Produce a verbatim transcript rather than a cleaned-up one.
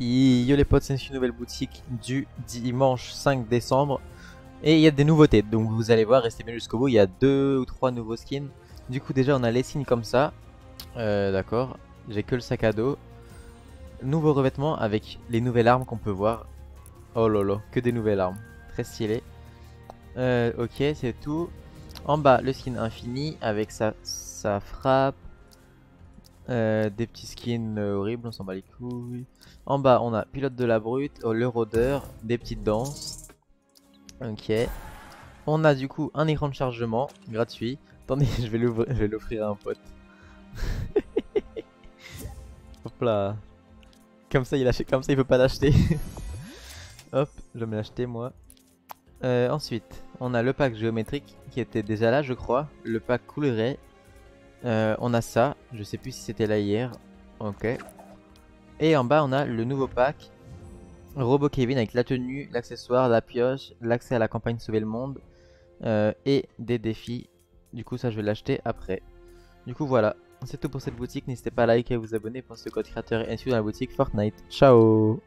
Yo les potes, c'est une nouvelle boutique du dimanche cinq décembre. Et il y a des nouveautés, donc vous allez voir, restez bien jusqu'au bout, il y a deux ou trois nouveaux skins. Du coup déjà on a les skins comme ça, euh, d'accord, j'ai que le sac à dos. Nouveau revêtement avec les nouvelles armes qu'on peut voir. Oh lolo, que des nouvelles armes, très stylé. Euh, ok, c'est tout. En bas le skin infini avec sa, sa frappe. Euh, des petits skins euh, horribles, on s'en bat les couilles. En bas on a pilote de la brute, oh, le rôdeur, des petites danses. Ok. On a du coup un écran de chargement gratuit. Attendez, je vais l'offrir à un pote. Hop là. Comme ça il achète, comme ça il peut pas l'acheter. Hop, je vais me l'acheter moi. Euh, ensuite on a le pack géométrique qui était déjà là je crois. Le pack couleret. Euh, on a ça, je sais plus si c'était là hier. Ok. Et en bas on a le nouveau pack Robo Kevin avec la tenue, l'accessoire, la pioche, l'accès à la campagne Sauver le monde euh, et des défis. Du coup ça je vais l'acheter après. Du coup voilà, c'est tout pour cette boutique. N'hésitez pas à liker et à vous abonner pour ce code créateur et Endskew dans la boutique Fortnite. Ciao.